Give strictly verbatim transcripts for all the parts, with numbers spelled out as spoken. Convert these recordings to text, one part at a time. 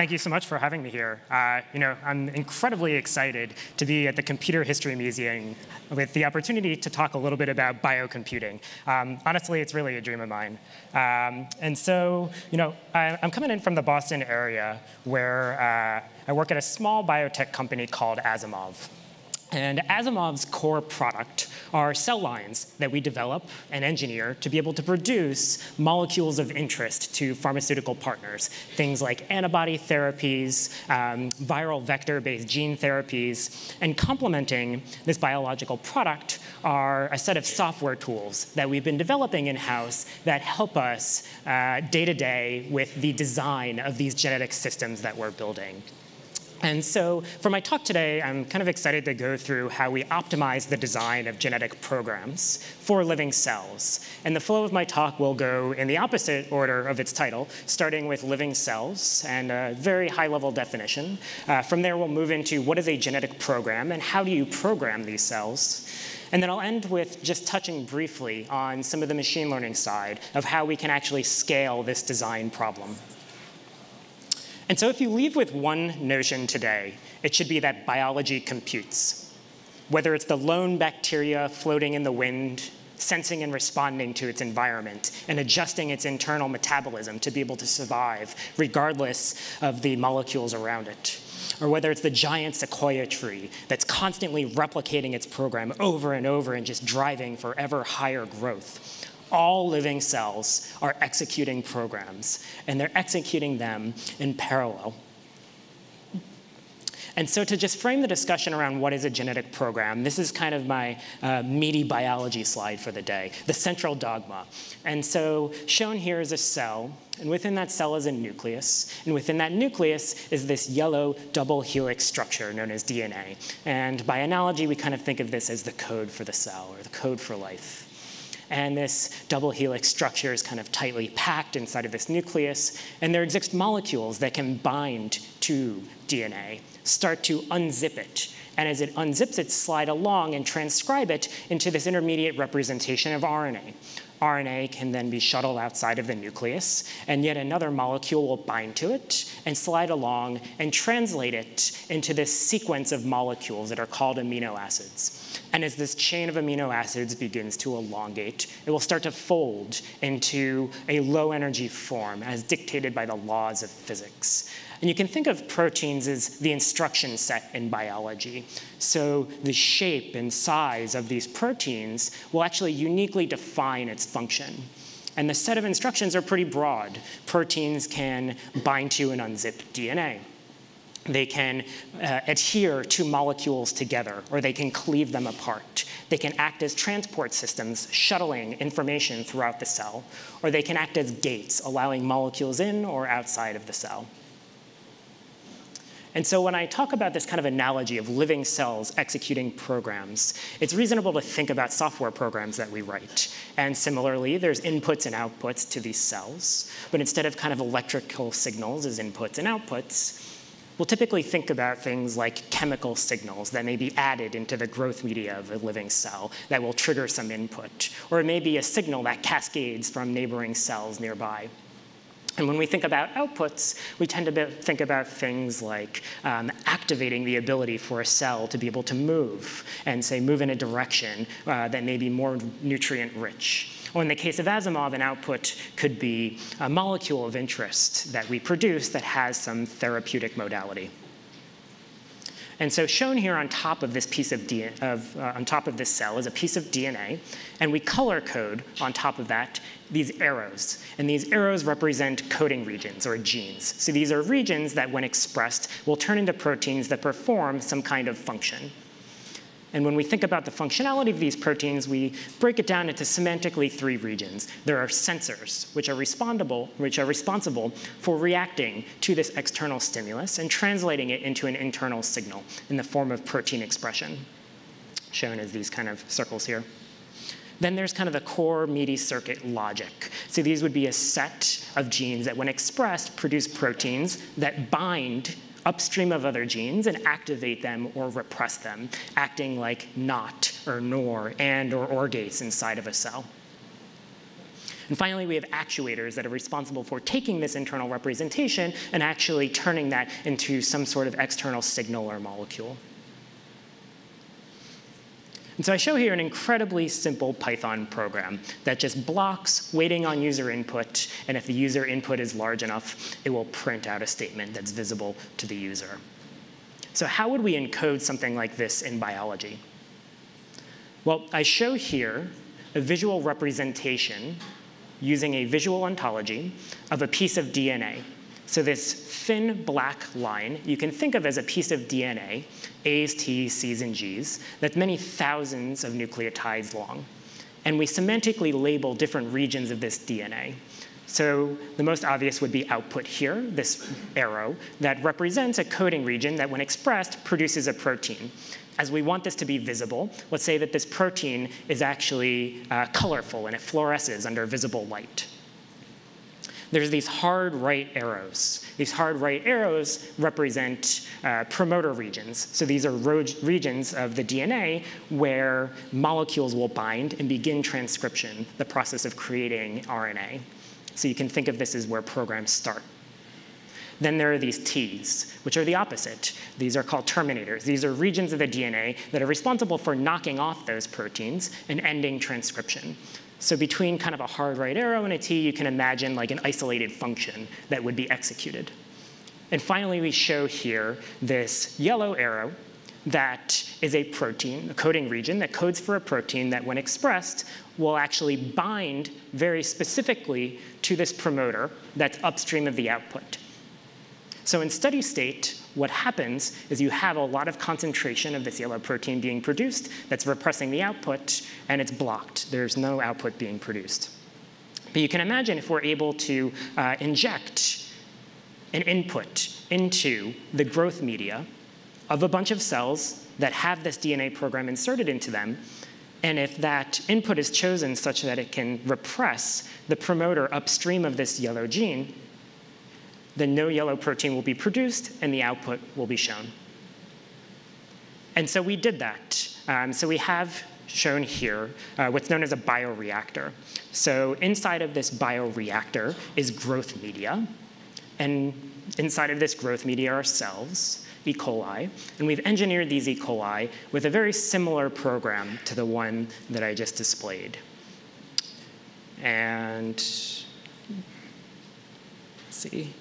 Thank you so much for having me here. Uh, you know, I'm incredibly excited to be at the Computer History Museum with the opportunity to talk a little bit about biocomputing. Um, honestly, it's really a dream of mine. Um, and so, you know, I, I'm coming in from the Boston area where uh, I work at a small biotech company called Asimov. And Asimov's core product are cell lines that we develop and engineer to be able to produce molecules of interest to pharmaceutical partners, things like antibody therapies, um, viral vector-based gene therapies. And complementing this biological product are a set of software tools that we've been developing in-house that help us uh, day-to-day with the design of these genetic systems that we're building. And so for my talk today, I'm kind of excited to go through how we optimize the design of genetic programs for living cells. And the flow of my talk will go in the opposite order of its title, starting with living cells and a very high-level definition. Uh, from there, we'll move into what is a genetic program and how do you program these cells. And then I'll end with just touching briefly on some of the machine learning side of how we can actually scale this design problem. And so if you leave with one notion today, it should be that biology computes. Whether it's the lone bacteria floating in the wind, sensing and responding to its environment, and adjusting its internal metabolism to be able to survive, regardless of the molecules around it. Or whether it's the giant sequoia tree that's constantly replicating its program over and over and just driving for ever higher growth. All living cells are executing programs, and they're executing them in parallel. And so to just frame the discussion around what is a genetic program, this is kind of my uh, meaty biology slide for the day, the central dogma. And so shown here is a cell, and within that cell is a nucleus. And within that nucleus is this yellow double helix structure known as D N A. And by analogy, we kind of think of this as the code for the cell or the code for life. And this double helix structure is kind of tightly packed inside of this nucleus. And there exist molecules that can bind to D N A, start to unzip it. And as it unzips it, slide along and transcribe it into this intermediate representation of R N A. R N A can then be shuttled outside of the nucleus, and yet another molecule will bind to it and slide along and translate it into this sequence of molecules that are called amino acids. And as this chain of amino acids begins to elongate, it will start to fold into a low-energy form as dictated by the laws of physics. And you can think of proteins as the instruction set in biology. So the shape and size of these proteins will actually uniquely define its function. And the set of instructions are pretty broad. Proteins can bind to and unzip D N A. They can uh, adhere two molecules together, or they can cleave them apart. They can act as transport systems, shuttling information throughout the cell, or they can act as gates, allowing molecules in or outside of the cell. And so when I talk about this kind of analogy of living cells executing programs, it's reasonable to think about software programs that we write. And similarly, there's inputs and outputs to these cells. But instead of kind of electrical signals as inputs and outputs, we'll typically think about things like chemical signals that may be added into the growth media of a living cell that will trigger some input. Or it may be a signal that cascades from neighboring cells nearby. And when we think about outputs, we tend to think about things like um, activating the ability for a cell to be able to move and, say, move in a direction uh, that may be more nutrient-rich. Or in the case of Asimov, an output could be a molecule of interest that we produce that has some therapeutic modality. And so shown here on top of this piece of, D N A, of uh, on top of this cell is a piece of D N A, and we color code on top of that these arrows. And these arrows represent coding regions or genes. So these are regions that, when expressed, will turn into proteins that perform some kind of function. And when we think about the functionality of these proteins, we break it down into semantically three regions. There are sensors, which are responsible, which are responsible for reacting to this external stimulus and translating it into an internal signal in the form of protein expression, shown as these kind of circles here. Then there's kind of the core meaty circuit logic. So these would be a set of genes that, when expressed, produce proteins that bind upstream of other genes and activate them or repress them, acting like not or nor, and or or gates inside of a cell. And finally, we have actuators that are responsible for taking this internal representation and actually turning that into some sort of external signal or molecule. And so I show here an incredibly simple Python program that just blocks waiting on user input, and if the user input is large enough, it will print out a statement that's visible to the user. So how would we encode something like this in biology? Well, I show here a visual representation using a visual ontology of a piece of D N A. So this thin black line, you can think of as a piece of D N A, A's, T's, C's, and G's, that's many thousands of nucleotides long. And we semantically label different regions of this D N A. So the most obvious would be output here, this arrow, that represents a coding region that, when expressed, produces a protein. As we want this to be visible, let's say that this protein is actually uh, colorful and it fluoresces under visible light. There's these hard right arrows. These hard right arrows represent uh, promoter regions. So these are regions of the D N A where molecules will bind and begin transcription, the process of creating R N A. So you can think of this as where programs start. Then there are these Ts, which are the opposite. These are called terminators. These are regions of the D N A that are responsible for knocking off those proteins and ending transcription. So between kind of a hard right arrow and a T, you can imagine like an isolated function that would be executed. And finally, we show here this yellow arrow that is a protein, a coding region that codes for a protein that, when expressed, will actually bind very specifically to this promoter that's upstream of the output. So in steady state, what happens is you have a lot of concentration of this yellow protein being produced that's repressing the output, and it's blocked. There's no output being produced. But you can imagine if we're able to uh, inject an input into the growth media of a bunch of cells that have this D N A program inserted into them, and if that input is chosen such that it can repress the promoter upstream of this yellow gene, then no yellow protein will be produced, and the output will be shown. And so we did that. Um, so we have shown here uh, what's known as a bioreactor. So inside of this bioreactor is growth media, and inside of this growth media are cells, E. coli, and we've engineered these E. coli with a very similar program to the one that I just displayed. And let's see.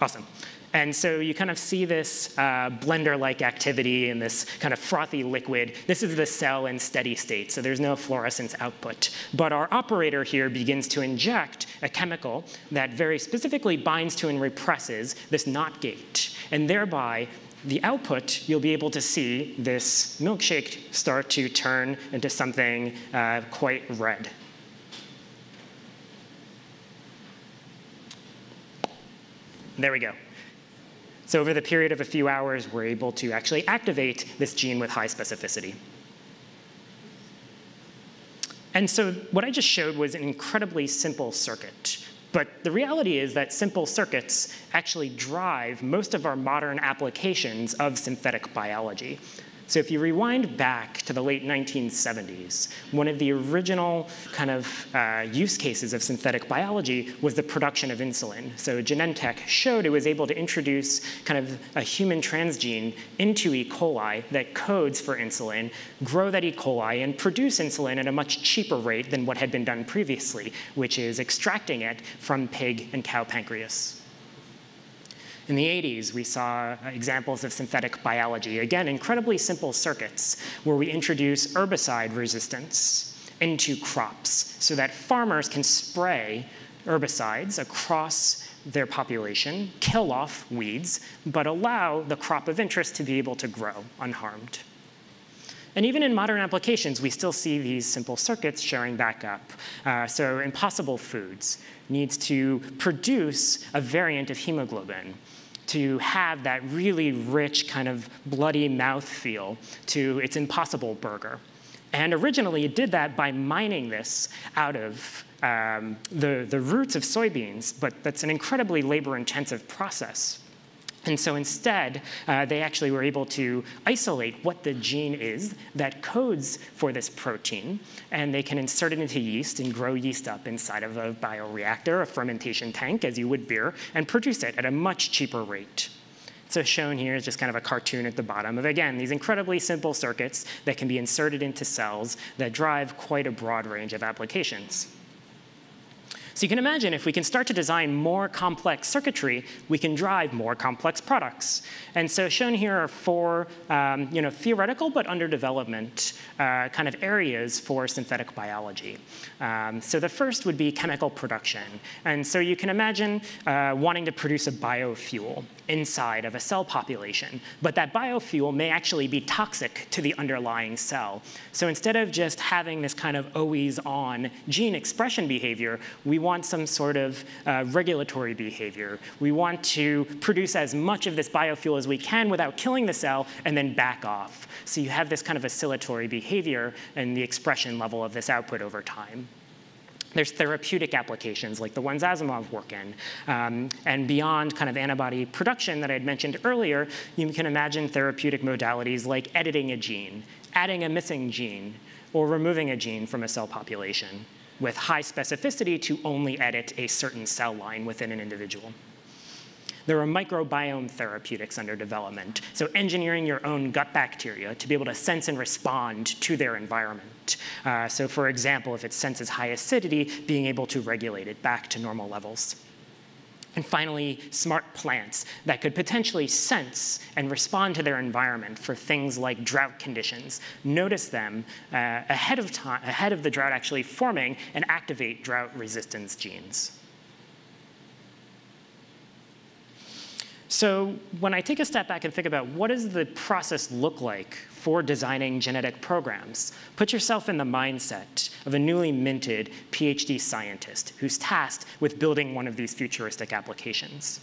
Awesome. And so you kind of see this uh, blender-like activity and this kind of frothy liquid. This is the cell in steady state, so there's no fluorescence output. But our operator here begins to inject a chemical that very specifically binds to and represses this NOT gate. And thereby, the output, you'll be able to see this milkshake start to turn into something uh, quite red. There we go. So over the period of a few hours, we're able to actually activate this gene with high specificity. And so what I just showed was an incredibly simple circuit. But the reality is that simple circuits actually drive most of our modern applications of synthetic biology. So if you rewind back to the late nineteen seventies, one of the original kind of uh, use cases of synthetic biology was the production of insulin. So Genentech showed it was able to introduce kind of a human transgene into E. coli that codes for insulin, grow that E. coli, and produce insulin at a much cheaper rate than what had been done previously, which is extracting it from pig and cow pancreas. In the eighties, we saw examples of synthetic biology. Again, incredibly simple circuits where we introduce herbicide resistance into crops so that farmers can spray herbicides across their population, kill off weeds, but allow the crop of interest to be able to grow unharmed. And even in modern applications, we still see these simple circuits showing back up. Uh, so Impossible Foods needs to produce a variant of hemoglobin to have that really rich kind of bloody mouthfeel to its Impossible Burger. And originally, it did that by mining this out of um, the, the roots of soybeans, but that's an incredibly labor-intensive process. And so instead, uh, they actually were able to isolate what the gene is that codes for this protein, and they can insert it into yeast and grow yeast up inside of a bioreactor, a fermentation tank, as you would beer, and produce it at a much cheaper rate. So shown here is just kind of a cartoon at the bottom of, again, these incredibly simple circuits that can be inserted into cells that drive quite a broad range of applications. So you can imagine if we can start to design more complex circuitry, we can drive more complex products. And so shown here are four um, you know, theoretical but under development uh, kind of areas for synthetic biology. Um, so the first would be chemical production. And so you can imagine uh, wanting to produce a biofuel inside of a cell population. But that biofuel may actually be toxic to the underlying cell. So instead of just having this kind of always-on gene expression behavior, we want some sort of uh, regulatory behavior. We want to produce as much of this biofuel as we can without killing the cell and then back off. So you have this kind of oscillatory behavior and the expression level of this output over time. There's therapeutic applications like the ones Asimov work in. Um, and beyond kind of antibody production that I had mentioned earlier, you can imagine therapeutic modalities like editing a gene, adding a missing gene, or removing a gene from a cell population with high specificity to only edit a certain cell line within an individual. There are microbiome therapeutics under development, so engineering your own gut bacteria to be able to sense and respond to their environment. Uh, so for example, if it senses high acidity, being able to regulate it back to normal levels. And finally, smart plants that could potentially sense and respond to their environment for things like drought conditions, notice them uh, ahead of time, ahead of the drought actually forming, and activate drought resistance genes. So when I take a step back and think about what does the process look like for designing genetic programs, put yourself in the mindset of a newly minted PhD scientist who's tasked with building one of these futuristic applications.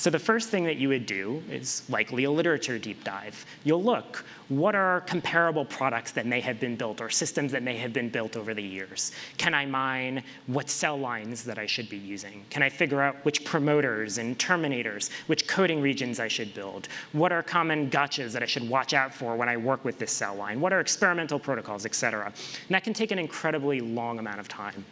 So the first thing that you would do is likely a literature deep dive. You'll look, what are comparable products that may have been built or systems that may have been built over the years? Can I mine what cell lines that I should be using? Can I figure out which promoters and terminators, which coding regions I should build? What are common gotchas that I should watch out for when I work with this cell line? What are experimental protocols, et cetera? And that can take an incredibly long amount of time.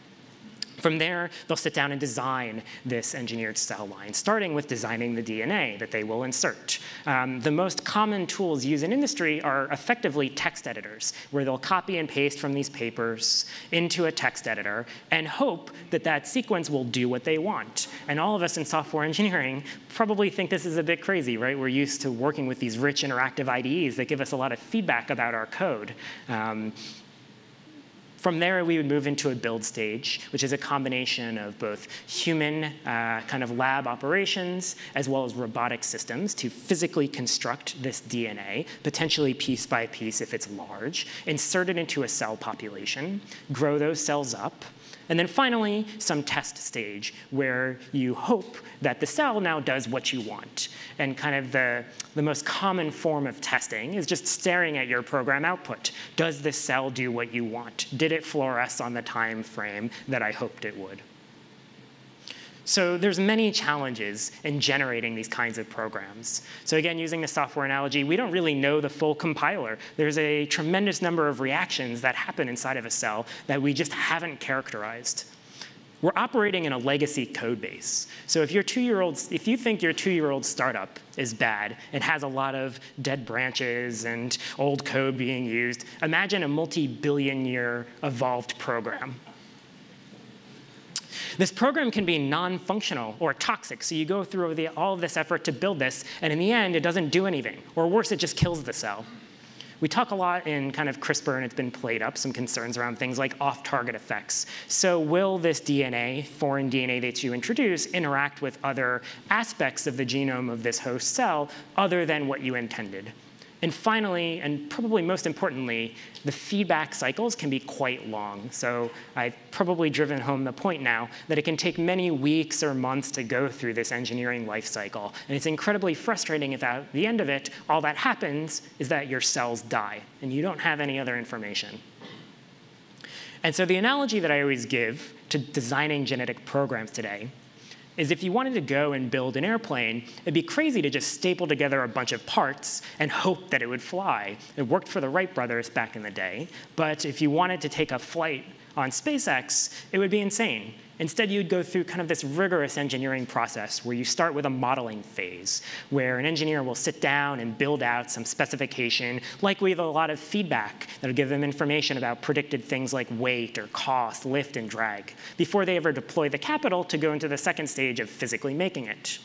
From there, they'll sit down and design this engineered cell line, starting with designing the D N A that they will insert. Um, the most common tools used in industry are effectively text editors, where they'll copy and paste from these papers into a text editor and hope that that sequence will do what they want. And all of us in software engineering probably think this is a bit crazy, right? We're used to working with these rich interactive I D Es that give us a lot of feedback about our code. Um, From there, we would move into a build stage, which is a combination of both human uh, kind of lab operations as well as robotic systems to physically construct this D N A, potentially piece by piece if it's large, insert it into a cell population, grow those cells up, and then finally, some test stage where you hope that the cell now does what you want. And kind of the, the most common form of testing is just staring at your program output. Does this cell do what you want? Did it fluoresce on the time frame that I hoped it would? So there's many challenges in generating these kinds of programs. So again, using the software analogy, we don't really know the full compiler. There's a tremendous number of reactions that happen inside of a cell that we just haven't characterized. We're operating in a legacy code base. So if your two-year-old, if you think your two-year-old startup is bad and has a lot of dead branches and old code being used, imagine a multi-billion year evolved program. This program can be non-functional or toxic, so you go through the, all of this effort to build this, and in the end, it doesn't do anything, or worse, it just kills the cell. We talk a lot in kind of CRISPR, and it's been played up, some concerns around things like off-target effects. So will this D N A, foreign D N A that you introduce, interact with other aspects of the genome of this host cell other than what you intended? And finally, and probably most importantly, the feedback cycles can be quite long. So I've probably driven home the point now that it can take many weeks or months to go through this engineering life cycle. And it's incredibly frustrating if at the end of it, all that happens is that your cells die and you don't have any other information. And so the analogy that I always give to designing genetic programs today is if you wanted to go and build an airplane, it'd be crazy to just staple together a bunch of parts and hope that it would fly. It worked for the Wright brothers back in the day. But if you wanted to take a flight on SpaceX, it would be insane. Instead, you'd go through kind of this rigorous engineering process where you start with a modeling phase, where an engineer will sit down and build out some specification, likely with a lot of feedback that'll give them information about predicted things like weight or cost, lift, and drag, before they ever deploy the capital to go into the second stage of physically making it.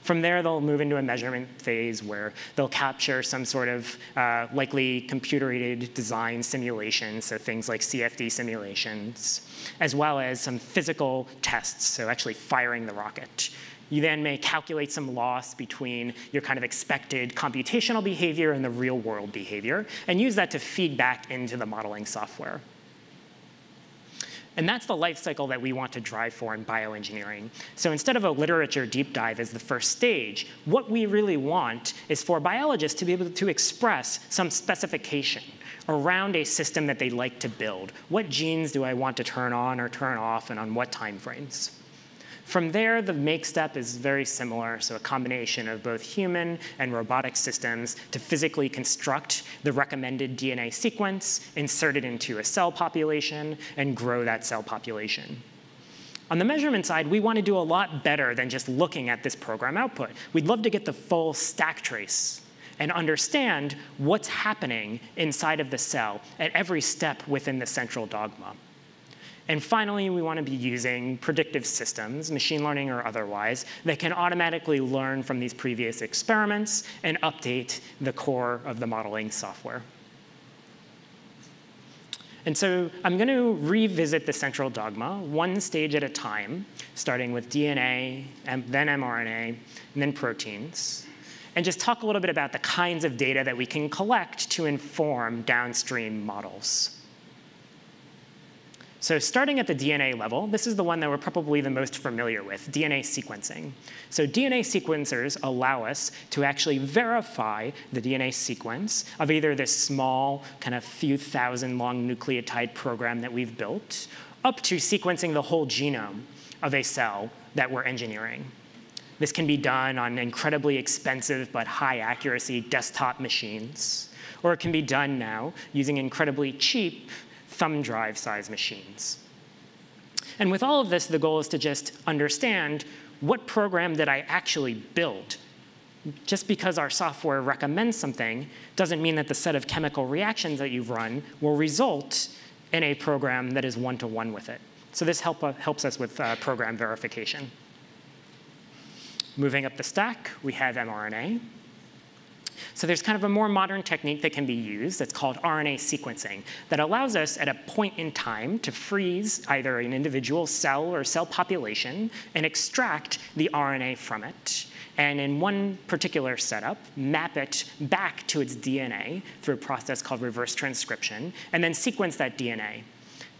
From there, they'll move into a measurement phase where they'll capture some sort of uh, likely computer-aided design simulations, so things like C F D simulations, as well as some physical tests, so actually firing the rocket. You then may calculate some loss between your kind of expected computational behavior and the real-world behavior, and use that to feed back into the modeling software. And that's the life cycle that we want to drive for in bioengineering. So instead of a literature deep dive as the first stage, what we really want is for biologists to be able to express some specification around a system that they like to build. What genes do I want to turn on or turn off, and on what time frames? From there, the make step is very similar, so a combination of both human and robotic systems to physically construct the recommended D N A sequence, insert it into a cell population, and grow that cell population. On the measurement side, we want to do a lot better than just looking at this program output. We'd love to get the full stack trace and understand what's happening inside of the cell at every step within the central dogma. And finally, we want to be using predictive systems, machine learning or otherwise, that can automatically learn from these previous experiments and update the core of the modeling software. And so I'm going to revisit the central dogma one stage at a time, starting with D N A, and then m R N A, and then proteins, and just talk a little bit about the kinds of data that we can collect to inform downstream models. So starting at the D N A level, this is the one that we're probably the most familiar with, D N A sequencing. So D N A sequencers allow us to actually verify the D N A sequence of either this small, kind of few thousand long nucleotide program that we've built, up to sequencing the whole genome of a cell that we're engineering. This can be done on incredibly expensive but high accuracy desktop machines, or it can be done now using incredibly cheap thumb drive size machines. And with all of this, the goal is to just understand what program did I actually build. Just because our software recommends something doesn't mean that the set of chemical reactions that you've run will result in a program that is one-to-one with it. So this help, uh, helps us with uh, program verification. Moving up the stack, we have m R N A. So there's kind of a more modern technique that can be used that's called R N A sequencing that allows us at a point in time to freeze either an individual cell or cell population and extract the R N A from it, and in one particular setup, map it back to its D N A through a process called reverse transcription, and then sequence that D N A.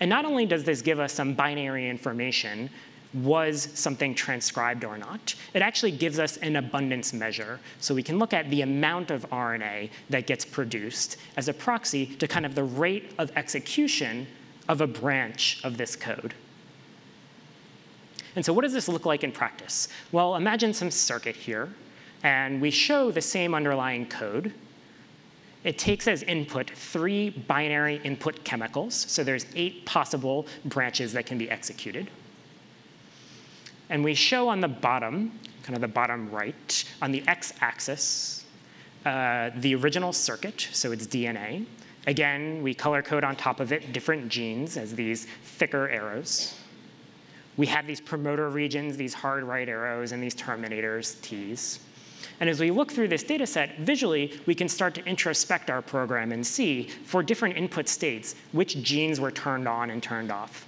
And not only does this give us some binary information, was something transcribed or not, it actually gives us an abundance measure. So we can look at the amount of R N A that gets produced as a proxy to kind of the rate of execution of a branch of this code. And so what does this look like in practice? Well, imagine some circuit here, and we show the same underlying code. It takes as input three binary input chemicals, so there's eight possible branches that can be executed. And we show on the bottom, kind of the bottom right, on the x-axis, uh, the original circuit, so it's D N A. Again, we color code on top of it different genes as these thicker arrows. We have these promoter regions, these hard right arrows, and these terminators, Ts. And as we look through this data set, visually, we can start to introspect our program and see, for different input states, which genes were turned on and turned off.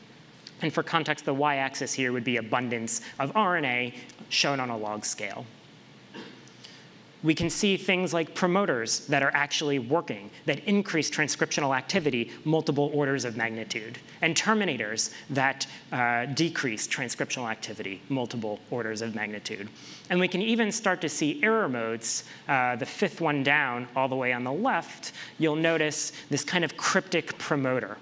And for context, the y-axis here would be abundance of R N A shown on a log scale. We can see things like promoters that are actually working, that increase transcriptional activity multiple orders of magnitude, and terminators that uh, decrease transcriptional activity multiple orders of magnitude. And we can even start to see error modes, uh, the fifth one down all the way on the left. You'll notice this kind of cryptic promoter.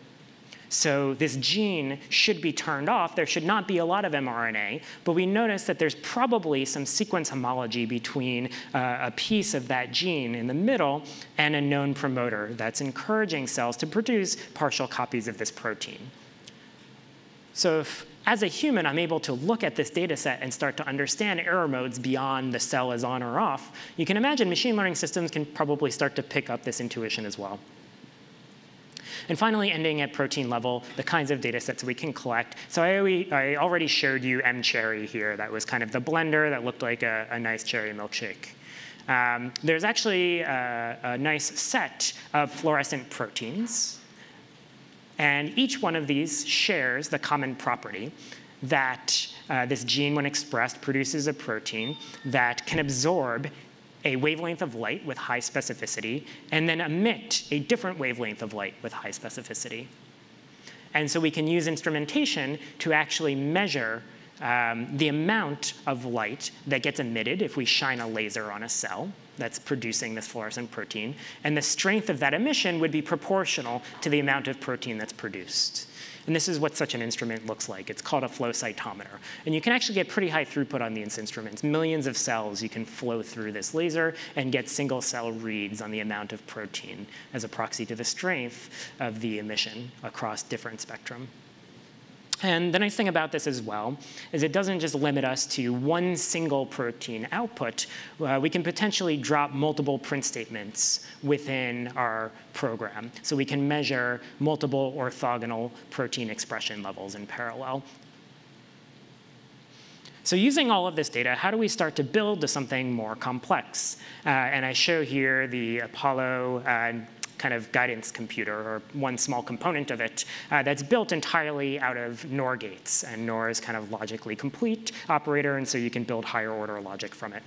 So this gene should be turned off. There should not be a lot of mRNA, but we notice that there's probably some sequence homology between uh, a piece of that gene in the middle and a known promoter that's encouraging cells to produce partial copies of this protein. So if, as a human, I'm able to look at this data set and start to understand error modes beyond the cell is on or off, you can imagine machine learning systems can probably start to pick up this intuition as well. And finally, ending at protein level, the kinds of data sets we can collect. So I already showed you mCherry here. That was kind of the blender that looked like a, a nice cherry milkshake. Um, there's actually a, a nice set of fluorescent proteins. And each one of these shares the common property that uh, this gene, when expressed, produces a protein that can absorb a wavelength of light with high specificity and then emit a different wavelength of light with high specificity. And so we can use instrumentation to actually measure um, the amount of light that gets emitted if we shine a laser on a cell that's producing this fluorescent protein. And the strength of that emission would be proportional to the amount of protein that's produced. And this is what such an instrument looks like. It's called a flow cytometer. And you can actually get pretty high throughput on these instruments. Millions of cells you can flow through this laser and get single cell reads on the amount of protein as a proxy to the strength of the emission across different spectrum. And the nice thing about this as well is it doesn't just limit us to one single protein output. Uh, we can potentially drop multiple print statements within our program. So we can measure multiple orthogonal protein expression levels in parallel. So using all of this data, how do we start to build to something more complex? Uh, and I show here the Apollo uh, kind of guidance computer, or one small component of it, uh, that's built entirely out of NOR gates. And NOR is kind of logically complete operator, and so you can build higher order logic from it.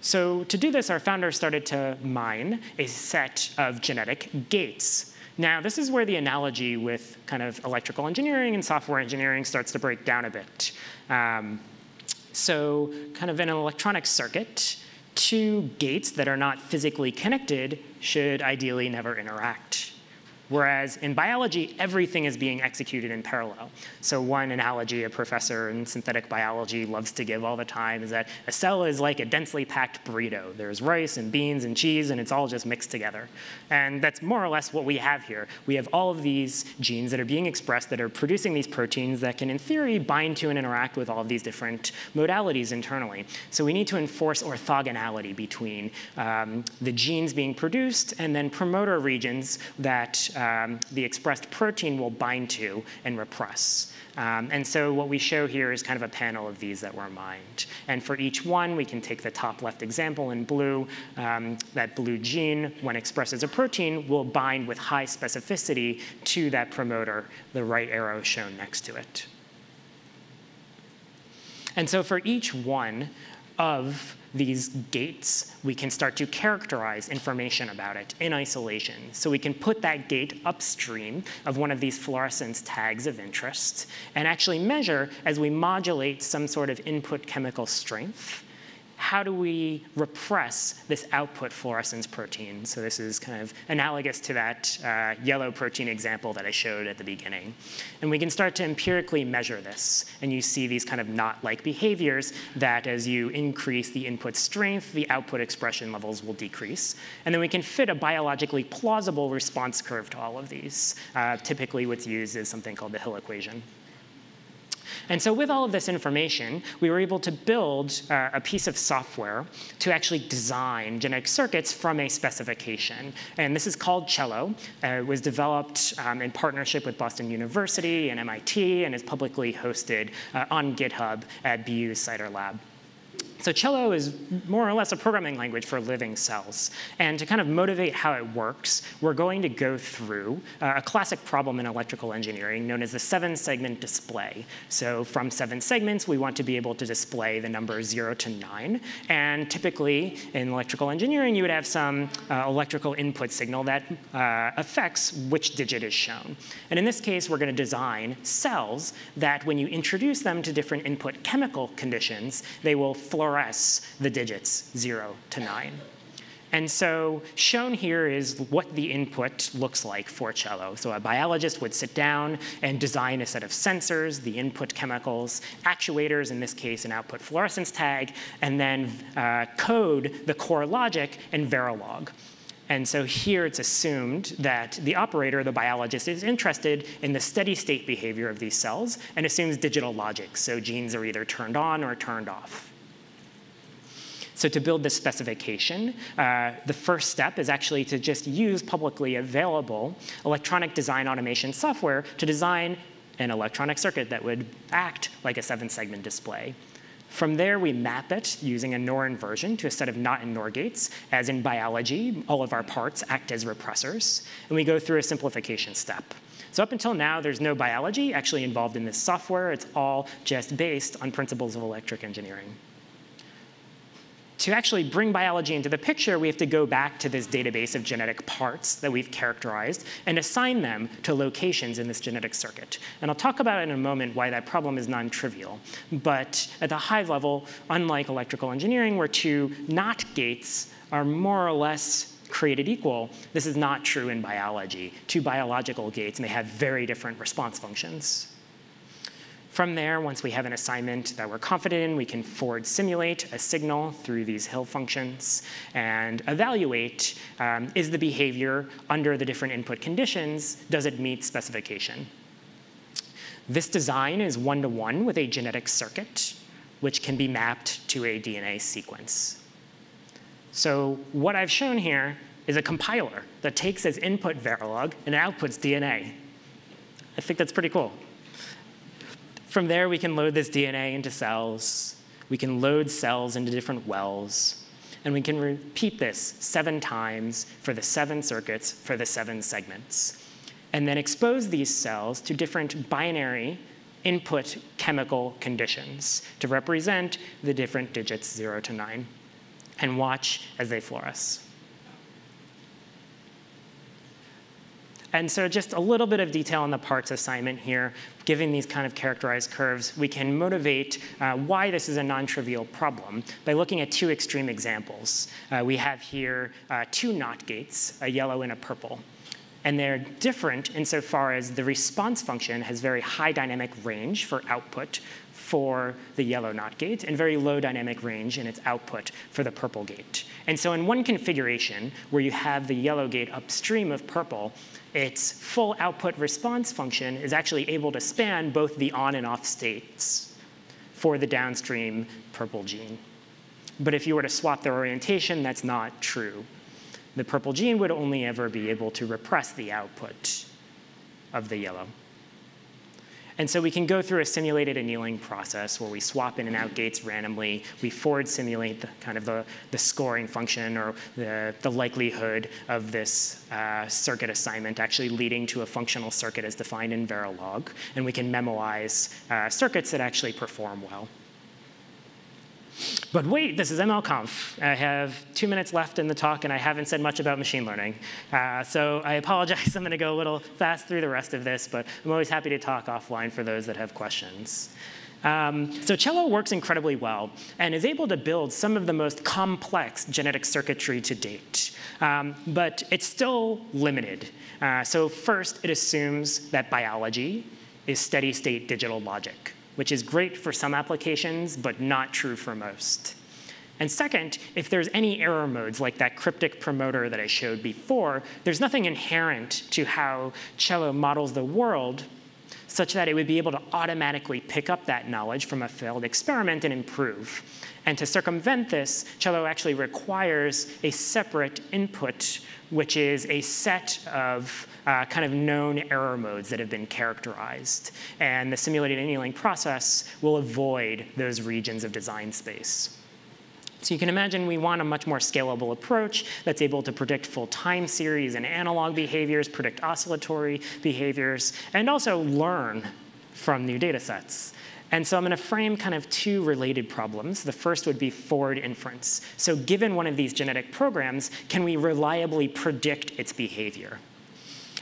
So to do this, our founder started to mine a set of genetic gates. Now, this is where the analogy with kind of electrical engineering and software engineering starts to break down a bit. Um, so kind of an electronic circuit, two gates that are not physically connected should ideally never interact. Whereas in biology, everything is being executed in parallel. So one analogy a professor in synthetic biology loves to give all the time is that a cell is like a densely packed burrito. There's rice and beans and cheese, and it's all just mixed together. And that's more or less what we have here. We have all of these genes that are being expressed that are producing these proteins that can, in theory, bind to and interact with all of these different modalities internally. So we need to enforce orthogonality between um, the genes being produced and then promoter regions that Um, the expressed protein will bind to and repress. Um, and so what we show here is kind of a panel of these that were mined. And for each one, we can take the top left example in blue. Um, that blue gene, when expressed as a protein, will bind with high specificity to that promoter, the right arrow shown next to it. And so for each one of these gates, we can start to characterize information about it in isolation. So we can put that gate upstream of one of these fluorescence tags of interest and actually measure, as we modulate some sort of input chemical strength, how do we repress this output fluorescence protein? So this is kind of analogous to that uh, yellow protein example that I showed at the beginning. And we can start to empirically measure this. And you see these kind of knot-like behaviors that as you increase the input strength, the output expression levels will decrease. And then we can fit a biologically plausible response curve to all of these. Uh, typically what's used is something called the Hill equation. And so with all of this information, we were able to build uh, a piece of software to actually design genetic circuits from a specification. And this is called Cello. Uh, it was developed um, in partnership with Boston University and M I T and is publicly hosted uh, on GitHub at B U's C I D R lab. So Cello is more or less a programming language for living cells. And to kind of motivate how it works, we're going to go through uh, a classic problem in electrical engineering known as the seven-segment display. So from seven segments, we want to be able to display the numbers zero to nine. And typically, in electrical engineering, you would have some uh, electrical input signal that uh, affects which digit is shown. And in this case, we're going to design cells that when you introduce them to different input chemical conditions, they will fluoresce the digits zero to nine. And so shown here is what the input looks like for Cello. So a biologist would sit down and design a set of sensors, the input chemicals, actuators, in this case an output fluorescence tag, and then uh, code the core logic in Verilog. And so here it's assumed that the operator, the biologist, is interested in the steady state behavior of these cells and assumes digital logic. So genes are either turned on or turned off. So to build this specification, uh, the first step is actually to just use publicly available electronic design automation software to design an electronic circuit that would act like a seven-segment display. From there, we map it using a NOR inversion to a set of NOT and NOR gates. As in biology, all of our parts act as repressors, and we go through a simplification step. So up until now, there's no biology actually involved in this software. It's all just based on principles of electric engineering. To actually bring biology into the picture, we have to go back to this database of genetic parts that we've characterized and assign them to locations in this genetic circuit. And I'll talk about in a moment why that problem is non-trivial. But at the high level, unlike electrical engineering, where two NOT gates are more or less created equal, this is not true in biology. Two biological gates may have very different response functions. From there, once we have an assignment that we're confident in, we can forward simulate a signal through these Hill functions and evaluate, um, is the behavior under the different input conditions, does it meet specification? This design is one-to-one with a genetic circuit, which can be mapped to a D N A sequence. So what I've shown here is a compiler that takes as input Verilog and outputs D N A. I think that's pretty cool. From there, we can load this D N A into cells. We can load cells into different wells. And we can repeat this seven times for the seven circuits for the seven segments. And then expose these cells to different binary input chemical conditions to represent the different digits zero to nine. And watch as they fluoresce. And so just a little bit of detail on the parts assignment here. Given these kind of characterized curves, we can motivate uh, why this is a non-trivial problem by looking at two extreme examples. Uh, we have here uh, two NOT gates, a yellow and a purple. And they're different insofar as the response function has very high dynamic range for output for the yellow NOT gate and very low dynamic range in its output for the purple gate. And so in one configuration, where you have the yellow gate upstream of purple, its full output response function is actually able to span both the on and off states for the downstream purple gene. But if you were to swap their orientation, that's not true. The purple gene would only ever be able to repress the output of the yellow. And so we can go through a simulated annealing process where we swap in and out gates randomly. We forward simulate the, kind of the, the scoring function or the, the likelihood of this uh, circuit assignment actually leading to a functional circuit as defined in Verilog. And we can memoize uh, circuits that actually perform well. But wait, this is M L Conf. I have two minutes left in the talk, and I haven't said much about machine learning. Uh, so I apologize. I'm going to go a little fast through the rest of this, but I'm always happy to talk offline for those that have questions. Um, so Cello works incredibly well and is able to build some of the most complex genetic circuitry to date. Um, but it's still limited. Uh, so first, it assumes that biology is steady-state digital logic, which is great for some applications, but not true for most. And second, if there's any error modes like that cryptic promoter that I showed before, there's nothing inherent to how Cello models the world such that it would be able to automatically pick up that knowledge from a failed experiment and improve. And to circumvent this, Cello actually requires a separate input, which is a set of uh, kind of known error modes that have been characterized. And the simulated annealing process will avoid those regions of design space. So you can imagine we want a much more scalable approach that's able to predict full time series and analog behaviors, predict oscillatory behaviors, and also learn from new data sets. And so I'm going to frame kind of two related problems. The first would be forward inference. So given one of these genetic programs, can we reliably predict its behavior?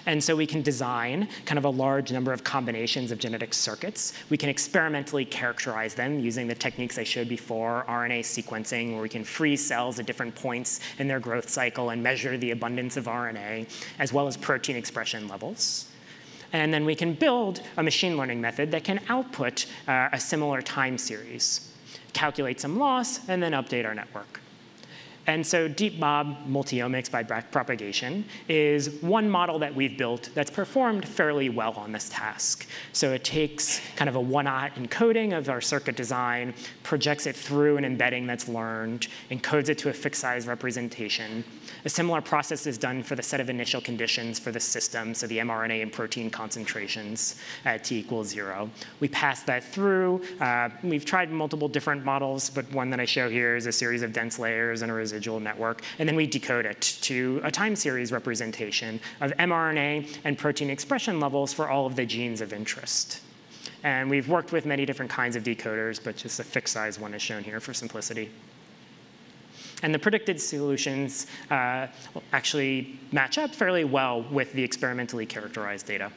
And so we can design kind of a large number of combinations of genetic circuits. We can experimentally characterize them using the techniques I showed before, R N A sequencing, where we can freeze cells at different points in their growth cycle and measure the abundance of R N A, as well as protein expression levels. And then we can build a machine learning method that can output uh, a similar time series, calculate some loss, and then update our network. And so DeepMob multiomics by backpropagation is one model that we've built that's performed fairly well on this task. So it takes kind of a one-hot encoding of our circuit design, projects it through an embedding that's learned, encodes it to a fixed size representation. A similar process is done for the set of initial conditions for the system, so the mRNA and protein concentrations at t equals zero. We pass that through. Uh, we've tried multiple different models, but one that I show here is a series of dense layers and a residual network, and then we decode it to a time series representation of mRNA and protein expression levels for all of the genes of interest. And we've worked with many different kinds of decoders, but just a fixed size one is shown here for simplicity. And the predicted solutions uh, actually match up fairly well with the experimentally characterized data.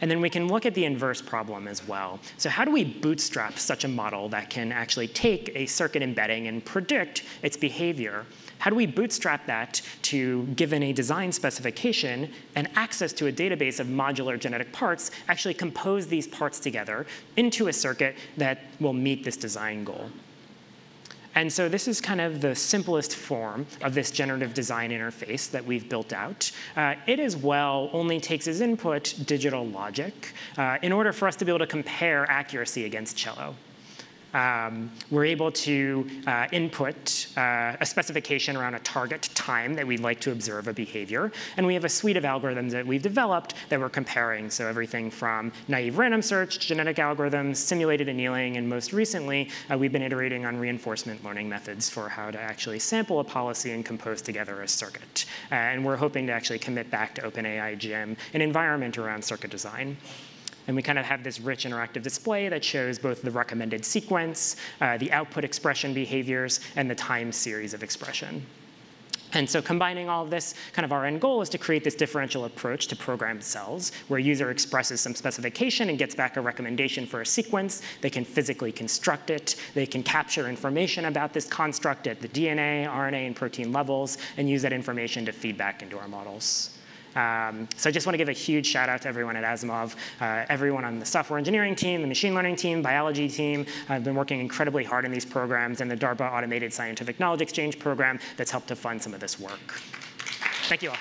And then we can look at the inverse problem as well. So how do we bootstrap such a model that can actually take a circuit embedding and predict its behavior? How do we bootstrap that to, given a design specification and access to a database of modular genetic parts, actually compose these parts together into a circuit that will meet this design goal? And so this is kind of the simplest form of this generative design interface that we've built out. Uh, it as well only takes as input digital logic uh, in order for us to be able to compare accuracy against Cello. Um, we're able to uh, input uh, a specification around a target time that we'd like to observe a behavior. And we have a suite of algorithms that we've developed that we're comparing. So everything from naive random search, genetic algorithms, simulated annealing, and most recently, uh, we've been iterating on reinforcement learning methods for how to actually sample a policy and compose together a circuit. Uh, and we're hoping to actually commit back to OpenAI Gym an environment around circuit design. And we kind of have this rich interactive display that shows both the recommended sequence, uh, the output expression behaviors, and the time series of expression. And so combining all of this, kind of our end goal is to create this differential approach to programmed cells, where a user expresses some specification and gets back a recommendation for a sequence. They can physically construct it. They can capture information about this construct at the D N A, R N A, and protein levels, and use that information to feed back into our models. Um, so I just want to give a huge shout out to everyone at Asimov, uh, everyone on the software engineering team, the machine learning team, biology team. I've been working incredibly hard in these programs and the DARPA Automated Scientific Knowledge Exchange program that's helped to fund some of this work. Thank you all.